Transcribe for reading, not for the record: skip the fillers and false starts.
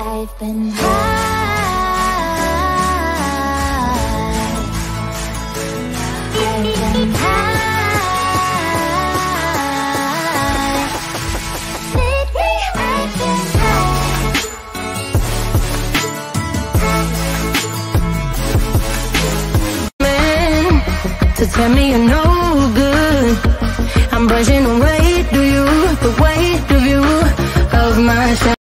I've been high. I've been high. So tell me you're no good. I'm brushing away the weight of you, of my shame.